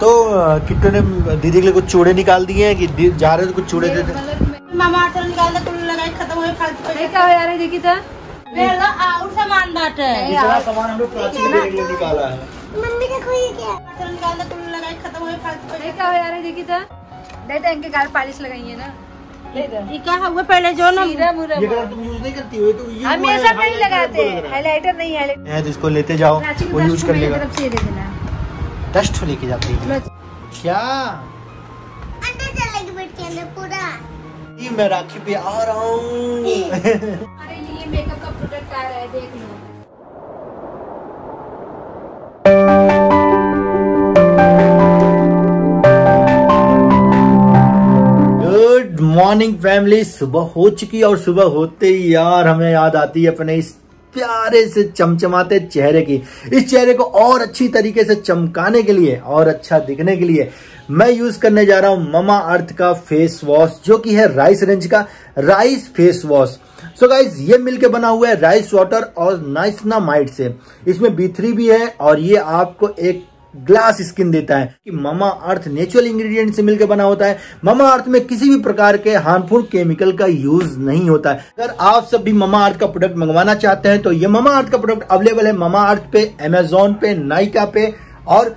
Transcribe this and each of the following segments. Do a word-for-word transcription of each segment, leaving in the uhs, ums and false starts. तो किट्टू ने दीदी के लिए कुछ चूड़े निकाल दिए हैं कि जा रहे तो कुछ चूड़े दे दे। मामाअर्थ निकाल दो, लगाई खत्म हो गई। क्या हो यार ये देखी था और सामान बांट है, इतना सामान हम लोग निकाला है। मम्मी देखो ये क्या है, निकाल दो लगाई खत्म हो गई। क्या हो यार ये देखी था, देते इनके गाल पॉलिश लगाई है ना। ये क्या हुआ पहले जो ना ये तुम यूज नहीं करती हो तो ये हमेशा नहीं लगाते हाइलाइटर नहीं है। इसको लेते जाओ वो यूज कर लेगा। डस्ट लेके जाते हैं क्या अंदर चलेगी बेड के अंदर पूरा। ये मैं राखी पे आ रहा हूँ। हमारे लिए मेकअप का प्रोडक्ट आ रहा है देख लो। गुड मॉर्निंग फैमिली, सुबह हो चुकी है और सुबह होते ही यार हमें याद आती है अपने इस प्यारे से चमचमाते चेहरे की। इस चेहरे को और अच्छी तरीके से चमकाने के लिए और अच्छा दिखने के लिए मैं यूज करने जा रहा हूँ मामाअर्थ का फेस वॉश, जो कि है राइस रेंज का rice face wash. So guys ये मिलके बना हुआ है राइस वाटर और नाइसिनामाइड से। इसमें बी थ्री भी है और ये आपको एक ग्लास स्किन देता है। कि मामाअर्थ नेचुरल इंग्रेडिएंट से मिलकर बना होता है। मामाअर्थ में किसी भी प्रकार के हार्मफुल केमिकल का यूज नहीं होता है। अगर आप सब भी मामाअर्थ का प्रोडक्ट मंगवाना चाहते हैं तो ये मामाअर्थ का प्रोडक्ट अवेलेबल है मामाअर्थ पे, अमेजोन पे, नाइका पे और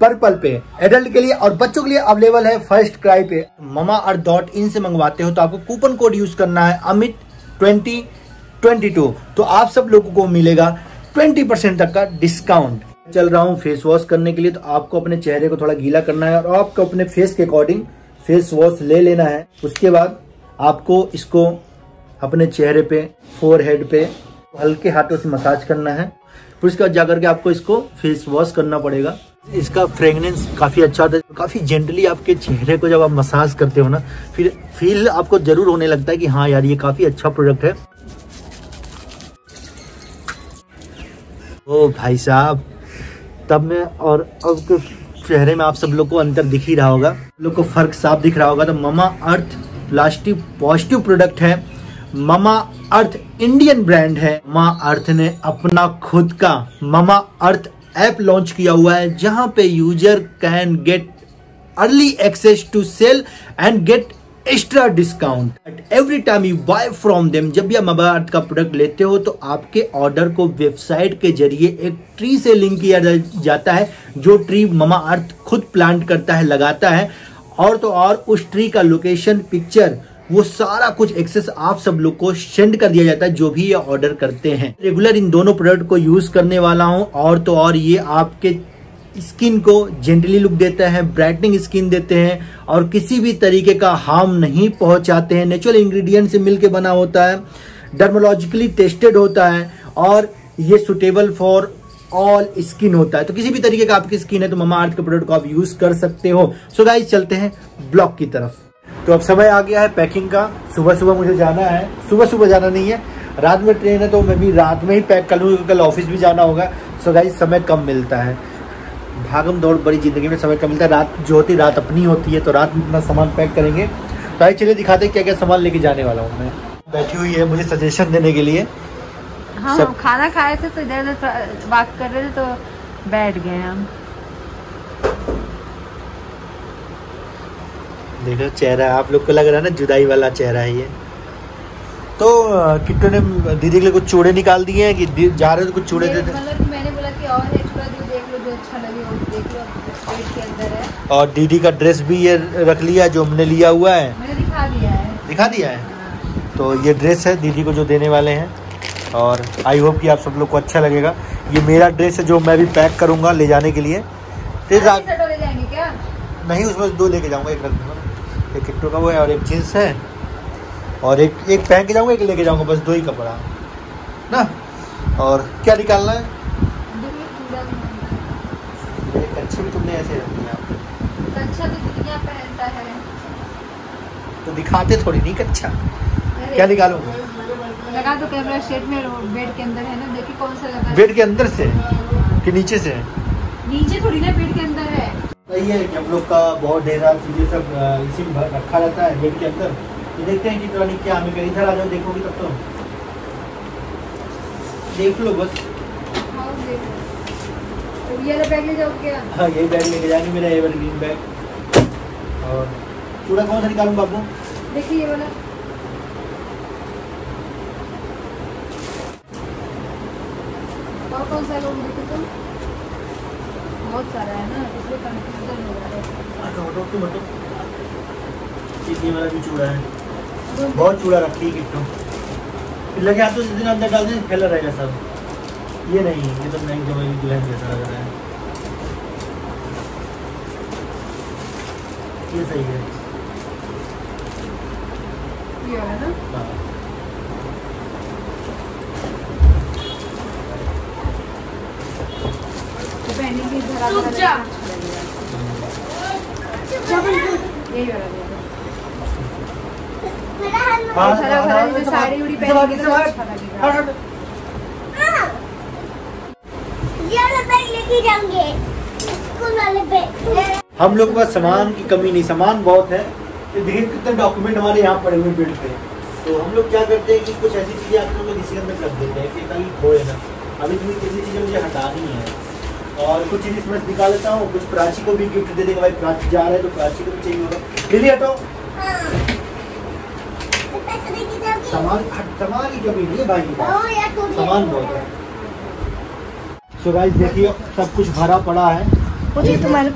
पर्पल पे। एडल्ट के लिए और बच्चों के लिए अवेलेबल है फर्स्ट क्राई पे। मामाअर्थ डॉट इन से मंगवाते हो तो आपको कूपन कोड यूज करना है अमित ट्वेंटी ट्वेंटी टू, तो आप सब लोगों को मिलेगा ट्वेंटी परसेंट तक का डिस्काउंट। चल रहा हूँ फेस वॉश करने के लिए, तो आपको अपने चेहरे को थोड़ा गीला करना है और आपको अपने फेस के अकॉर्डिंग फेस वॉश ले लेना है। उसके बाद आपको इसको अपने चेहरे पे, फोरहेड पे हल्के हाथों से मसाज करना है। फिर उसके बाद जाकर के आपको इसको फेस वॉश करना पड़ेगा। इसका फ्रेगनेंस काफ़ी अच्छा होता है। काफ़ी जेंटली आपके चेहरे को जब आप मसाज करते हो ना, फिर फील आपको ज़रूर होने लगता है कि हाँ यार ये काफ़ी अच्छा प्रोडक्ट है। ओ भाई साहब, तब में और अब के चेहरे में आप सब लोग को अंतर दिख ही रहा होगा, लोग को फर्क साफ दिख रहा होगा। तो मामाअर्थ प्लास्टिक पॉजिटिव प्रोडक्ट है। मामाअर्थ इंडियन ब्रांड है। मामाअर्थ ने अपना खुद का मामाअर्थ ऐप लॉन्च किया हुआ है, जहां पे user can get early access to sale and get extra discount every time you buy from them. जब भी आप मामाअर्थ का प्रोडक्ट लेते हो तो आपके ऑर्डर को वेबसाइट के जरिए एक ट्री से लिंक किया जाता है, जो ट्री मामाअर्थ खुद प्लांट करता है, लगाता है। और तो और उस ट्री का लोकेशन, पिक्चर, वो सारा कुछ एक्सेस आप सब लोग को सेंड कर दिया जाता है जो भी ये ऑर्डर करते हैं। रेगुलर इन दोनों प्रोडक्ट को यूज करने वाला हूँ। और तो और ये आपके स्किन को जेंटली लुक देते हैं, ब्राइटनिंग स्किन देते हैं और किसी भी तरीके का हार्म नहीं पहुंचाते हैं। नेचुरल इंग्रेडिएंट से मिलके बना होता है, डर्मोलॉजिकली टेस्टेड होता है और ये सुटेबल फॉर ऑल स्किन होता है। तो किसी भी तरीके का आपकी स्किन है तो मामाअर्थ के प्रोडक्ट को आप यूज कर सकते हो। सो गाइस चलते हैं ब्लॉग की तरफ। तो अब समय आ गया है पैकिंग का। सुबह सुबह मुझे जाना है, सुबह सुबह जाना नहीं है, रात में ट्रेन है तो मैं भी रात में ही पैक कर लूँगा, कल ऑफिस भी जाना होगा। सो गाइस समय कम मिलता है, भागम दौड़ बड़ी जिंदगी में समय कम मिलता है। रात जो होती है रात अपनी होती है, तो रात में इतना सामान पैक करेंगे। तो आइए चलिए दिखाते हैं क्या क्या सामान लेके जाने वाला हूँ। मैं बैठी हुई है मुझे सजेशन देने के लिए। हाँ, सब... खाना खाए थे तो इधर उधर बात कर रहे थे तो बैठ गए हम। देखो चेहरा आप लोग को लग रहा है ना, जुदाई वाला चेहरा है ये। तो किट्टू ने दीदी के लिए कुछ चूड़े निकाल दिए हैं कि जा रहे तो कुछ चूड़े दे दे। मैंने बोला कि और अच्छा लगे वो देख लो, पेट के अंदर है। और दीदी का ड्रेस भी ये रख लिया जो हमने लिया हुआ है, मैंने दिखा दिया है। दिखा दिया है हाँ। तो ये ड्रेस है दीदी को जो देने वाले हैं और आई होप कि आप सब लोग को अच्छा लगेगा। ये मेरा ड्रेस है जो मैं भी पैक करूंगा ले जाने के लिए। फिर रात ले जाएंगे क्या? नहीं, उसमें दो लेके जाऊँगा, एक रख दूँगा। एक किट्टू का वो है और एक जीन्स है और एक एक पहन के जाऊँगा, एक लेके जाऊँगा, बस दो ही कपड़ा ना। और क्या निकालना है? कच्छे भी तुमने ऐसे रख दिया। कच्छा तो दुनिया पहनता है, तो दिखाते थोड़ी नहीं कच्छा। क्या निकालो? लगा तो कैमरा शेड में, बेड के अंदर है ना, देखिए कौन सा लगा। बेड के अंदर से कि नीचे से? नीचे थोड़ी ना, बेड के अंदर है। सही है कि हम लोग का बहुत ढेर सारी चीजें सब इसी में रखा रहता है बेड के अंदर। ये देखते हैं कि ट्रॉली क्या हमें कहीं इधर आ जाओ, देखोगी तब तो देख लो बस। वाला बैग ले जाओ क्या? हाँ ये बैग लेके जाएंगे मेरा, ये वाला ग्रीन बैग। और चूड़ा कौन सा निकालूं बाबू? देखिए ये वाला। और कौन सा लोग देखो तुम? बहुत सारा है ना, इसलिए कंफ्यूजन हो रहा है। हटो हटो तुम हटो। ये वाला भी चूड़ा है, बहुत चूड़ा रखी है किट्टू। लगे हाथों से दिन अंदर डाल दें फैला रहेगा सब। ये नहीं, ये तो नहीं जमा ग्लैंड जैसा लग रहा है। ये सही है, ये है ना। हाँ पहने की धरा धरा यही हो रहा है। साड़ी उड़ी पहन के तो अच्छा लगेगा। ये वाला बैग लेके जाएंगे स्कूल वाले बैग। हम लोग के पास सामान की कमी नहीं, सामान बहुत है। ये देखिए कितने डॉक्यूमेंट हमारे यहाँ पड़े हुए बेड पे। तो हम लोग क्या करते हैं कि कुछ ऐसी चीजें आप लोग इसी अंदर रख देते हैं कि ताकि खोए ना। अभी तुम्हें किसी चीजें मुझे हटानी है और कुछ चीज इसमें निकाल लेता हूँ। कुछ प्राची को भी गिफ्ट दे देगा, भाई प्राची जा रहा है तो प्राची को भी चाहिए होगा। ले लिया हटाओ सामान। सामान की कमी नहीं है भाई, सामान बहुत है। सो गाइस देखिए सब कुछ भरा पड़ा है। मुझे तुम्हारे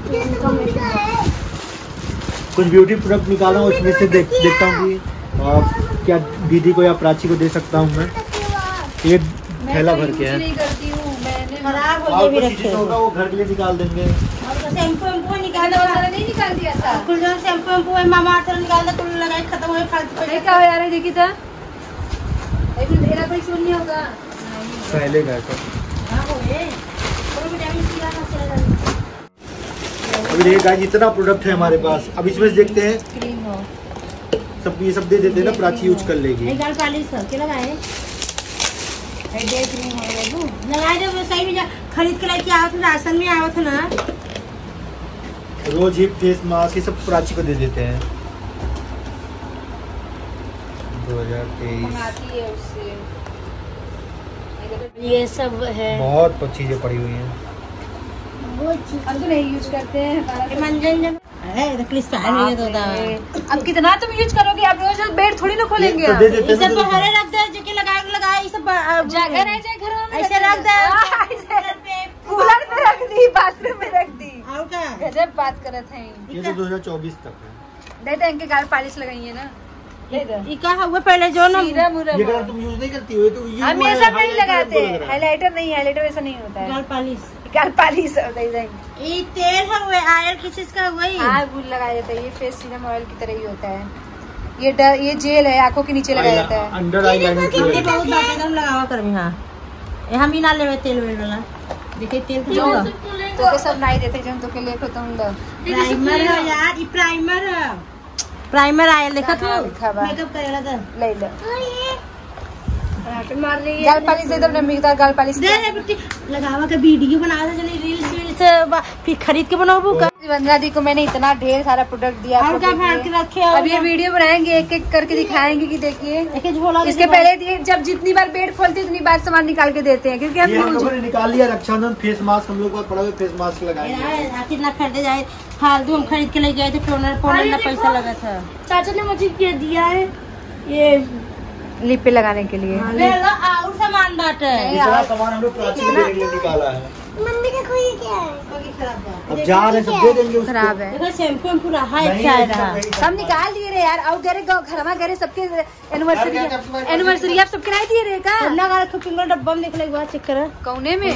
कुछ ब्यूटी प्रोडक्ट निकाला हूँ, उसमें से देख देखता हूँ कि और क्या दीदी को या प्राची को दे सकता हूँ मैं। ये थैला भर के है, वो घर के लिए निकाल देंगे। नहीं निकाल दिया था कुल जो शैम्पू है मामाअर्थ निकाल दे, कुल लगाए खत्म हो गए। फालतू पैसे क्या हो यार, देखी था मेरा कोई सुन नहीं होगा पहले घर का। हां वो है कोई भी डैमेज किया ना चला जाए। अभी देखिए गाइस इतना प्रोडक्ट है हमारे पास। अब इसमें से देखते हैं क्रीम हो सब, ये सब दे देते हैं ना, प्राची यूज कर लेगी। एक गाल पॉलिश करके लगाए है, डे क्रीम हो गया दो लगाए दो। सही में खरीद के लेके आओ, राशन में आया था ना। रोज ही फेस मास्क ये सब प्राची को दे देते हैं। दो हज़ार तेईस ये सब है, बहुत चीजें पड़ी हुई हैं। वो हम तो नहीं यूज करते हैं मंजन जब है क्रिस्टाल ये तो था। अब कितना तुम यूज करोगे? आप रोज बेड थोड़ी ना खोलेंगे। ये सब हरे रख दे जो कि लगाए लगाए ये सब जगह रह जाए घर में। ऐसे रख दे, कूलर में रख दी, बाथरूम में रख दी। गजब बात करत हैं। ये तो दो हज़ार चौबीस तक है। दे दे इनके गाल पॉलिश लगाई है ना। ये दे ये का हुआ पहले जो ना ये गाल तुम यूज नहीं करती हो तो ये हम ये सब नहीं लगाते। हाइलाइटर नहीं, हाइलाइटर वैसा नहीं होता है। गाल पॉलिश, गाल पॉलिश और दे दे। ये तेल है वो आयर किस चीज का हुआ? हां भूल लगाया जाता है। ये फेस सीरम ऑयल की तरह ही होता है। ये ये जेल है, आंखों के नीचे लगाया जाता है। अंडर आई लाइनर के बहुत बातें कम लगावा कर में। हां ये हम ही ना लेवे तेल वेल वाला। देखिए तेल तो तो सब नहीं देते जन तो के लिए खत्म लो। प्राइमर है यार, ये प्राइमर प्राइमर आया लिखा था, मेकअप करेला था ले ले। रात मार ली गाल पॉलिश दे दो मिगदार गाल पॉलिश दे दे लगावा के वीडियो बना दे जल्दी रील्स वील्स फिर खरीद के बनाबू। वंदना दी को मैंने इतना ढेर सारा प्रोडक्ट दिया। अब ये वीडियो बनाएंगे, एक एक करके दिखाएंगे कि देखिए इसके पहले जब जितनी बार पेट खोलते उतनी बार सामान निकाल के देते हैं क्योंकि हम लोगों ने निकाल लिया। रक्षाबंधन फेस मास्क हम लोग पड़ा हुआ, फेस मास्क लगाए कितना खरीदे जाए फालतू। हम खरीद के ले गए थे, पैसा लगा था। चाचा ने मुझे क्या दिया है ये लिप पे लगाने के लिए और सामान बांटे है। मम्मी देखो ये क्या है? अब जा रहे सब दे देंगे उसको। खराब है शैम्पू पूरा हाई क्या रहा। हम निकाल दिए रे यार। और घरे घरमा घरे सबके एनिवर्सरी एनिवर्सरी आप सबके नहीं दिए रे का? ना गाल खपिंगल डब्बा में निकले हुआ चेक कर कौने में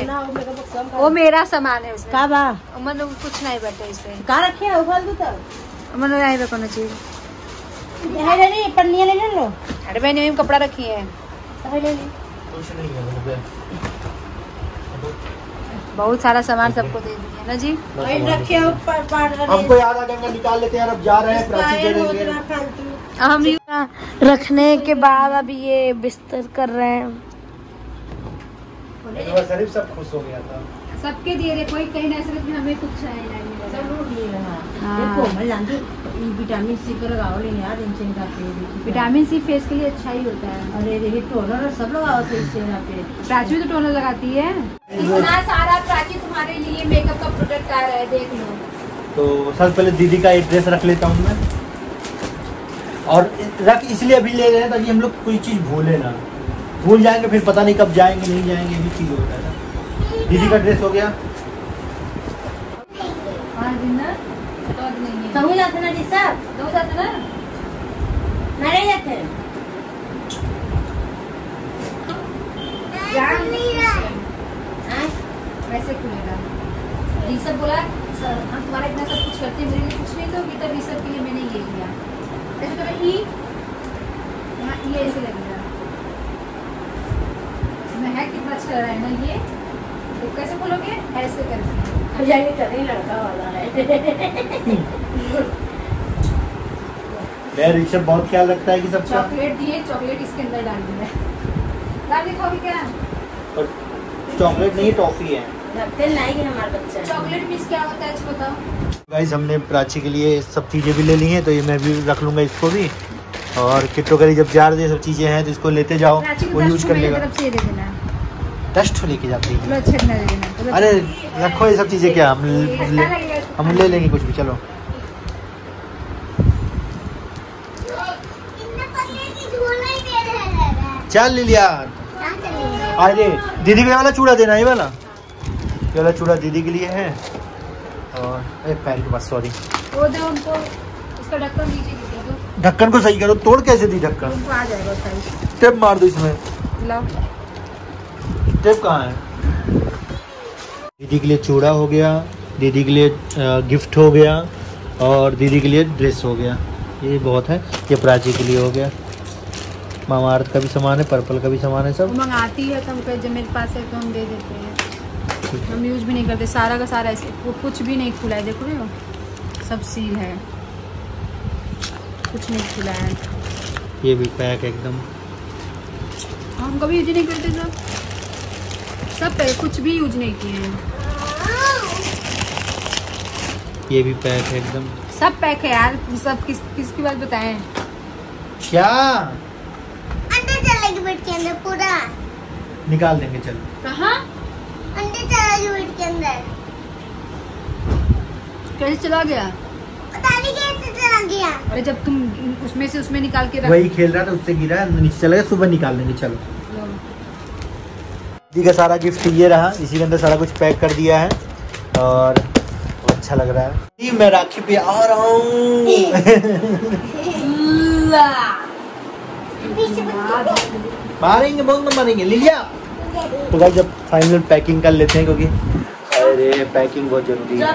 वो मेरा सामान है उसमें का बा। मतलब कुछ नहीं बटे इससे का रखे हो फालतू तब मतलब नहीं बे कोनो चीज है रे। नहीं पन्नी ले लो। अरे मैंने में कपड़ा रखी है पहले ले। कुछ नहीं है, बहुत सारा सामान सबको दे दिया ना जी। रखे ऊपर हमको याद आ गया निकाल लेते हैं। अब जा रहे हैं प्राची। हम रखने के बाद अब ये बिस्तर कर रहे हैं। शरीफ सब खुश हो गया था, सबके दिए कोई कहीं ना। हमें कुछ सब लूट लिए। विटामिन सी का लगाओ नहीं यार, विटामिन सी फेस के लिए अच्छा ही होता है। अरे देखिए टोनर सब लगाओ फेस पे, प्राची तो टोनर लगाती है। इतना सारा प्राची तुम्हारे लिए मेकअप का प्रोडक्ट आ रहा है, देख लो। तो सबसे पहले दीदी का एक ड्रेस रख लेता हूँ मैं, और रख इसलिए अभी ले गए ताकि हम लोग कोई चीज़ भूले ना, भूल जाएंगे फिर पता नहीं कब जाएंगे नहीं जाएंगे, ये चीज़ होता है ना। दीदी का ड्रेस हो गया, कहूँ जाते ना जी साहब, कहूँ जाते ना नहीं जाते जान नहीं रहा वैसे खुलेगा। जी सब बोला सर हम तुम्हारा इतना सब कुछ करते मेरे लिए कुछ नहीं दोगी, तब ये सब के लिए मैंने ये किया। ऐसे करो ई यहाँ ई ऐसे लगेगा, महक कितना अच्छा रहा है ना ये, तो कैसे बोलोगे ऐसे करके लड़का वाला है। ऋषभ बहुत ख्याल रखता है कि सब चॉकलेट दिए, चॉकलेट इसके अंदर डाल दिया, डाल दिखाओगे क्या? और चॉकलेट नहीं टॉफी है, हमारा बच्चा चॉकलेट मिस क्या होता है इसको बताओ। गाइस हमने प्राची के लिए सब चीज़ें भी ले ली हैं, तो ये मैं भी रख लूँगा इसको भी, और किट्टो करी जब जार ये सब चीज़ें हैं तो इसको लेते जाओ वो यूज कर लेगा। डस्ट लेके जाते हैं तो अरे रखो ये सब चीज़ें, क्या हम ले, हम ले लेंगे कुछ भी। चलो चल ले लिया। अरे दीदी को ये वाला चूड़ा देना, ये वाला ये वाला चूड़ा दीदी के लिए है, और अरे पैर के पास सॉरी वो दो उनको, उसका ढक्कन नीचे, ढक्कन को सही करो, तोड़ कैसे दी ढक्कन, आ जाएगा सही, टेप मार दो इसमें। टेप कहाँ है? दीदी के लिए चूड़ा हो गया, दीदी के लिए गिफ्ट हो गया, और दीदी के लिए ड्रेस हो गया, ये बहुत है। ये प्राची के लिए हो गया, मामाअर्थ का भी सामान है, पर्पल का भी सामान है, सब मंगाती है तो जब मेरे पास है तो हम दे देते हैं, हम यूज भी नहीं करते सारा का सारा, वो कुछ भी नहीं खुला है, देखो ना सब सील है, कुछ नहीं खुला है। ये भी पैक एकदम, हम कभी यूज नहीं करते सब सब पैक, कुछ भी यूज नहीं किए हैं। ये भी पैक है एकदम, सब पैक है यार, सब किस किसकी बात बताएं क्या? अंदर चलेगी बेड के अंदर, पूरा निकाल देंगे। चल कहाँ अंदर चलेगी बेड के अंदर, कैसे चला गया पता नहीं, कैसे चला गया। अरे जब तुम उसमें से उसमें निकाल के रख, वही खेल रहा था उससे गिरा नीचे चला गया, सुबह निकाल देंगे। चलो का सारा गिफ्ट ये रहा, इसी के अंदर सारा कुछ पैक कर दिया है, और अच्छा लग रहा है। जी मैं राखी पे आ रहा हूँ। मारेंगे बहुत मारेंगे लिलिया। तो भाई जब फाइनल पैकिंग कर लेते हैं, क्योंकि अरे पैकिंग बहुत जरूरी है।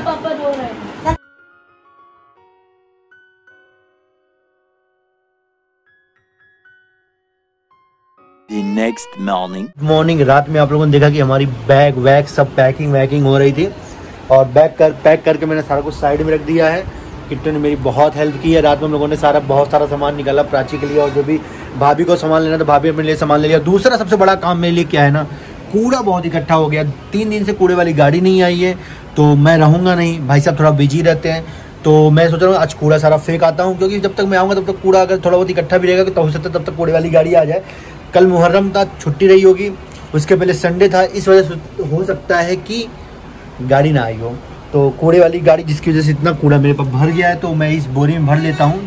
नेक्स्ट मॉर्निंग मॉर्निंग रात में आप लोगों ने देखा कि हमारी बैग वैग सब पैकिंग वैकिंग हो रही थी, और बैग कर पैक करके मैंने सारा कुछ साइड में रख दिया है। किट्टू ने मेरी बहुत हेल्प की है, रात में हम लोगों ने सारा बहुत सारा सामान निकाला प्राची के लिए, और जो भी भाभी को सामान लेना था भाभी अपने लिए सामान ले लिया। दूसरा सबसे बड़ा काम मेरे लिए क्या है ना, कूड़ा बहुत इकट्ठा हो गया, तीन दिन से कूड़े वाली गाड़ी नहीं आई है, तो मैं रहूँगा नहीं, भाई साहब थोड़ा बिजी रहते हैं, तो मैं सोच रहा हूँ आज कूड़ा सारा फेंक आता हूँ, क्योंकि जब तक मैं आऊँगा तब तक कूड़ा अगर थोड़ा बहुत इकट्ठा भी रहेगा तो हो सकता है तब तक कूड़े वाली गाड़ी आ जाए। कल मुहर्रम था, छुट्टी रही होगी, उसके पहले संडे था, इस वजह से हो सकता है कि गाड़ी ना आई हो, तो कूड़े वाली गाड़ी, जिसकी वजह से इतना कूड़ा मेरे पास भर गया है, तो मैं इस बोरी में भर लेता हूँ,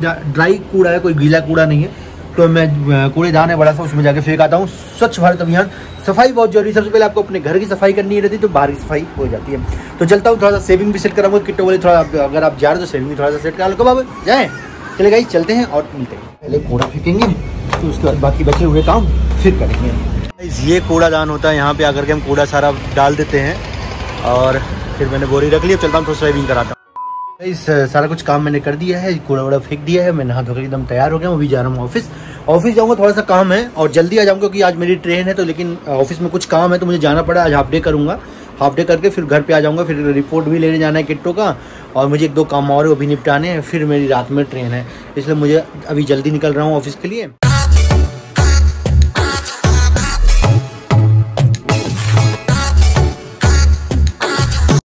ड्राई कूड़ा है, कोई गीला कूड़ा नहीं है, तो मैं कूड़ेदान है बड़ा सा, उसमें जाके फेंक आता हूँ। स्वच्छ भारत अभियान, सफाई बहुत जरूरी है, सबसे पहले आपको अपने घर की सफाई करनी रहती है तो बाहर की सफाई हो जाती है। तो चलता हूँ, थोड़ा सा सेविंग भी सेट कराऊंगा किट्टो वाले, थोड़ा अगर आप जा रहे हो तो सेविंग भी थोड़ा सा सेट करा लो, कब आप जाए चले गए, चलते हैं और मिलते हैं। पहले कूड़ा फेंकेंगे तो उसके बाद बाकी बचे हुए काम फिर करेंगे। ये कूड़ादान होता है, यहाँ पे आकर के हम कूड़ा सारा डाल देते हैं, और फिर मैंने बोरी रख ली, अब चलता हूँ थोड़ा सेविंग कराता हूँ। इस सारा कुछ काम मैंने कर दिया है, कूड़ा वूड़ा फेंक दिया है, मैं नहा धोकर एकदम तैयार हो गया हूँ, अभी जा रहा हूँ ऑफिस। ऑफिस जाऊँगा, थोड़ा सा काम है और जल्दी आ जाऊँगा क्योंकि आज मेरी ट्रेन है, तो लेकिन ऑफिस में कुछ काम है तो मुझे जाना पड़ा, आज हाफ डे करूँगा, हाफ डे करके फिर घर पे आ जाऊँगा, फिर रिपोर्ट भी लेने जाना है किट्टो का, और मुझे एक दो काम और वो भी निपटाने हैं, फिर मेरी रात में ट्रेन है, इसलिए मुझे अभी जल्दी निकल रहा हूँ ऑफिस के लिए।